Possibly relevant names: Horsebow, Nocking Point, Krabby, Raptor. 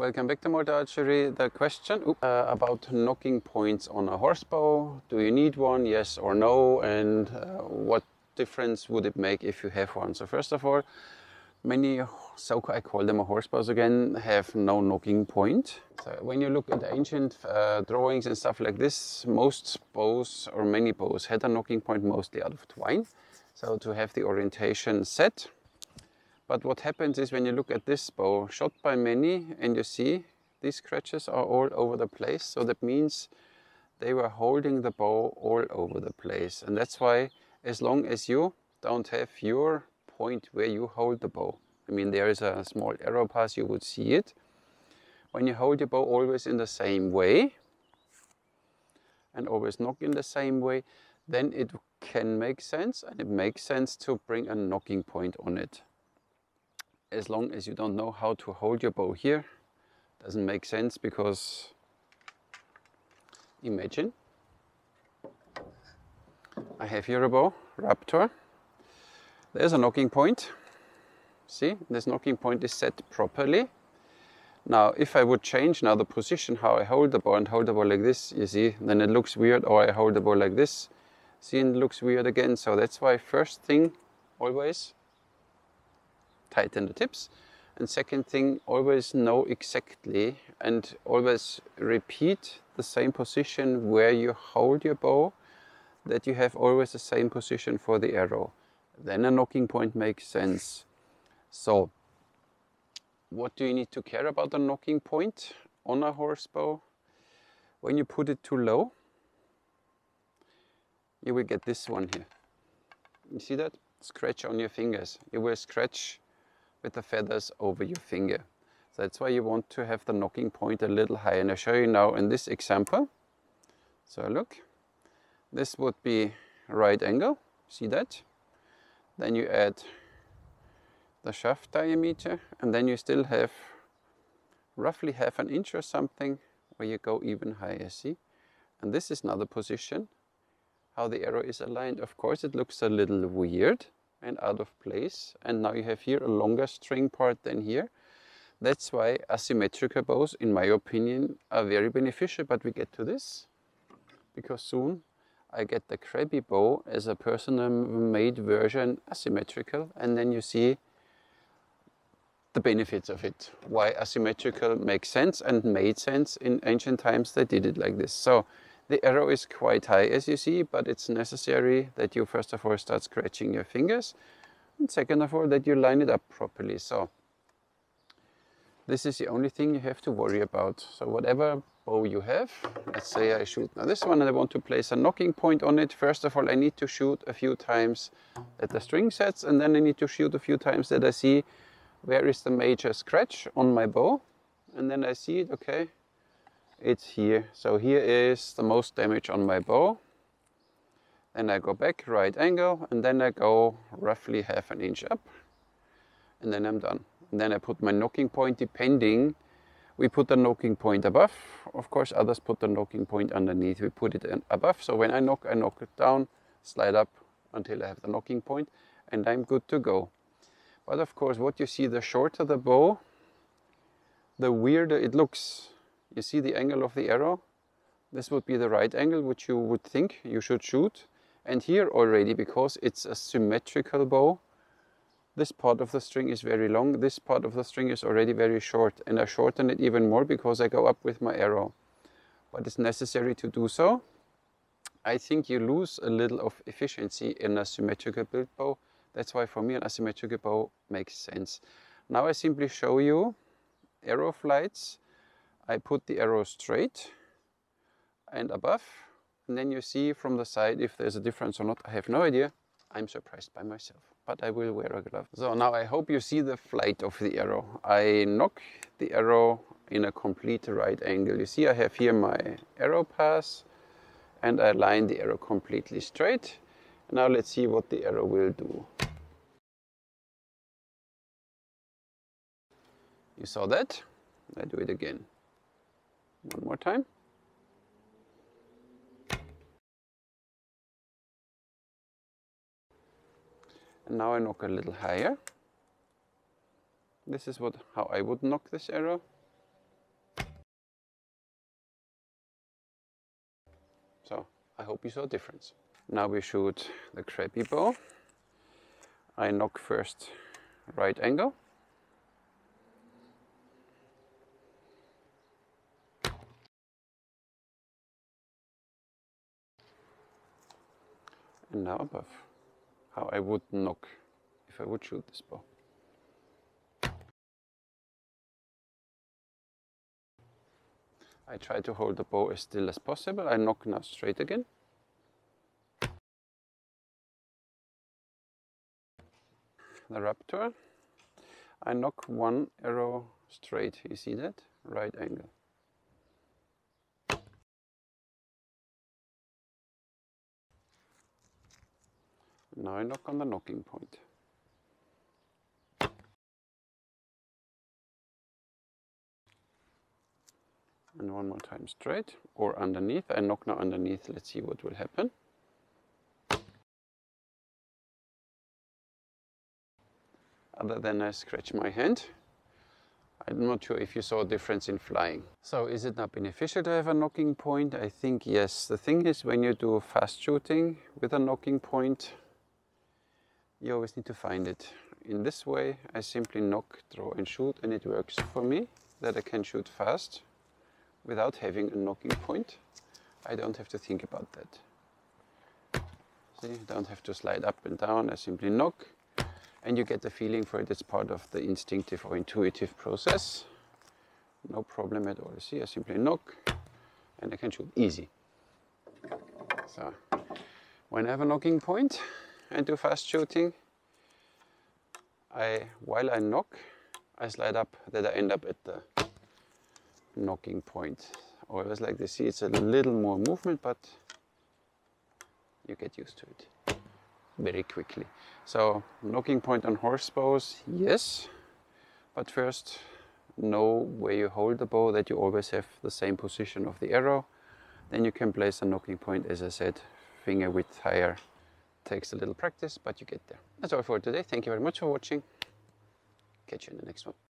Welcome back to Motor Archery. The question about knocking points on a horsebow. Do you need one? Yes or no? And what difference would it make if you have one? So first of all, many, so I call them horse bows again, have no knocking point. So when you look at ancient drawings and stuff like this, most bows or many bows had a knocking point, mostly out of twine. So to have the orientation set. But what happens is when you look at this bow shot by many and you see these scratches are all over the place. So that means they were holding the bow all over the place. And that's why as long as you don't have your point where you hold the bow. I mean, there is a small arrow pass, you would see it. When you hold your bow always in the same way and always knock in the same way, then it can make sense, and it makes sense to bring a knocking point on it. As long as you don't know how to hold your bow here, doesn't make sense, because imagine I have here a bow, Raptor. There's a knocking point. See, this knocking point is set properly. Now, if I would change now the position, how I hold the bow and hold the bow like this, you see, then it looks weird. Or I hold the bow like this, see, and it looks weird again. So that's why first thing, always tighten the tips. And second thing, always know exactly and always repeat the same position where you hold your bow, that you have always the same position for the arrow. Then a knocking point makes sense. So what do you need to care about the knocking point on a horsebow? When you put it too low, you will get this one here. You see that? Scratch on your fingers. You will scratch with the feathers over your finger. So that's why you want to have the knocking point a little higher. And I'll show you now in this example. So look, this would be right angle. See that? Then you add the shaft diameter, and then you still have roughly half an inch or something where you go even higher, see? And this is another position, how the arrow is aligned. Of course, it looks a little weird and out of place. And now you have here a longer string part than here. That's why asymmetrical bows, in my opinion, are very beneficial. But we get to this, because soon I get the Krabby bow as a personal made version, asymmetrical, and then you see the benefits of it. Why asymmetrical makes sense and made sense in ancient times, they did it like this. So the arrow is quite high, as you see, but it's necessary that you first of all start scratching your fingers, and second of all that you line it up properly. So this is the only thing you have to worry about. So whatever bow you have, let's say I shoot now this one and I want to place a knocking point on it. First of all, I need to shoot a few times at the string sets, and then I need to shoot a few times that I see where is the major scratch on my bow, and then I see it, okay, it's here. So here is the most damage on my bow. Then I go back, right angle, and then I go roughly half an inch up, and then I'm done. And then I put my knocking point, depending. We put the knocking point above. Of course, others put the knocking point underneath. We put it above. So when I knock it down, slide up until I have the knocking point, and I'm good to go. But of course, what you see, the shorter the bow, the weirder it looks. You see the angle of the arrow? This would be the right angle, which you would think you should shoot. And here already, because it's a symmetrical bow, this part of the string is very long, this part of the string is already very short, and I shorten it even more because I go up with my arrow. But it's necessary to do so. I think you lose a little of efficiency in a symmetrical build bow. That's why for me an asymmetrical bow makes sense. Now I simply show you arrow flights. I put the arrow straight and above, and then you see from the side if there's a difference or not. I have no idea. I'm surprised by myself, but I will wear a glove. So now I hope you see the flight of the arrow. I knock the arrow in a complete right angle. You see I have here my arrow pass, and I line the arrow completely straight. Now let's see what the arrow will do. You saw that? I do it again. One more time. Now I knock a little higher. This is how I would knock this arrow. So I hope you saw a difference. Now we shoot the Krabby bow. I knock first right angle. And now above, how I would knock if I would shoot this bow. I try to hold the bow as still as possible. I knock now straight again. The Raptor, I knock one arrow straight, you see that? Right angle. Now I knock on the knocking point. And one more time straight or underneath. I knock now underneath, let's see what will happen. Other than I scratch my hand. I'm not sure if you saw a difference in flying. So is it not beneficial to have a knocking point? I think yes. The thing is, when you do fast shooting with a knocking point, you always need to find it. In this way, I simply knock, draw and shoot, and it works for me that I can shoot fast without having a knocking point. I don't have to think about that. See, I don't have to slide up and down, I simply knock. And you get the feeling for it, it's part of the instinctive or intuitive process. No problem at all. See, I simply knock and I can shoot easy. So, when I have a knocking point and do fast shooting, while I knock, I slide up that I end up at the knocking point. Always like this. See, it's a little more movement, but you get used to it very quickly. So knocking point on horsebows, yes, but first know where you hold the bow, that you always have the same position of the arrow. Then you can place a knocking point, as I said, finger width higher. Takes a little practice, but you get there. That's all for today. Thank you very much for watching. Catch you in the next one.